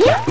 What?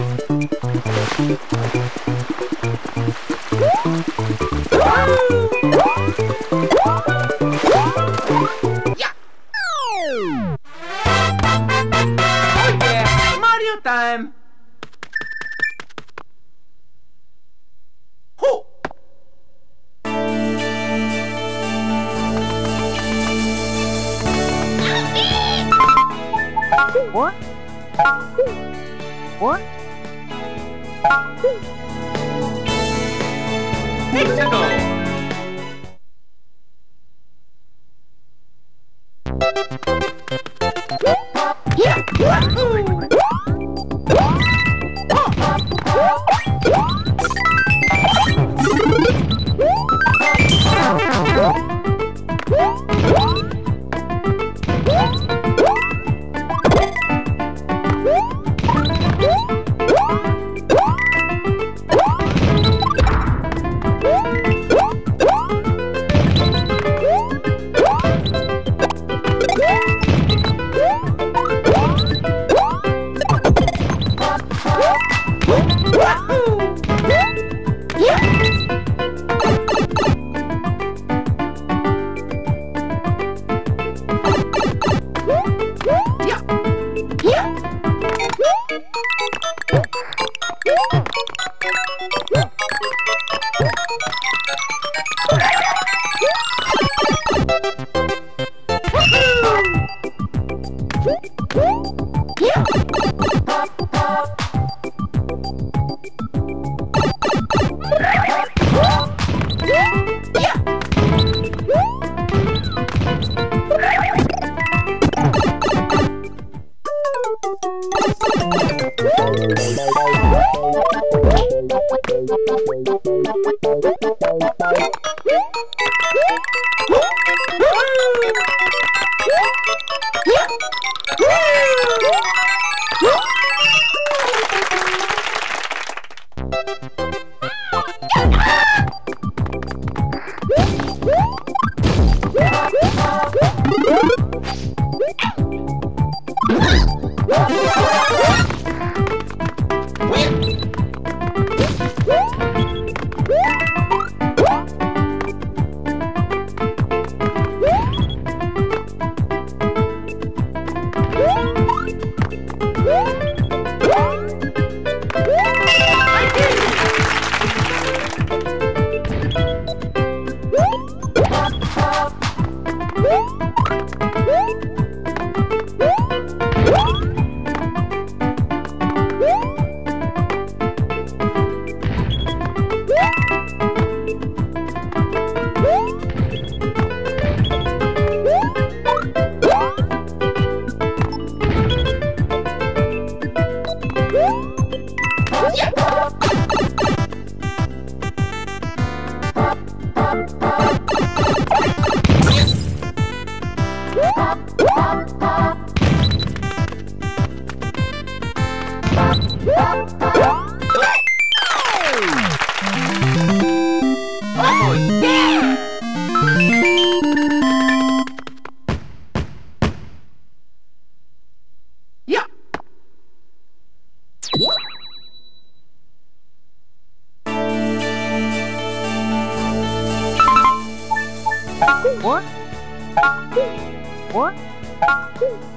What?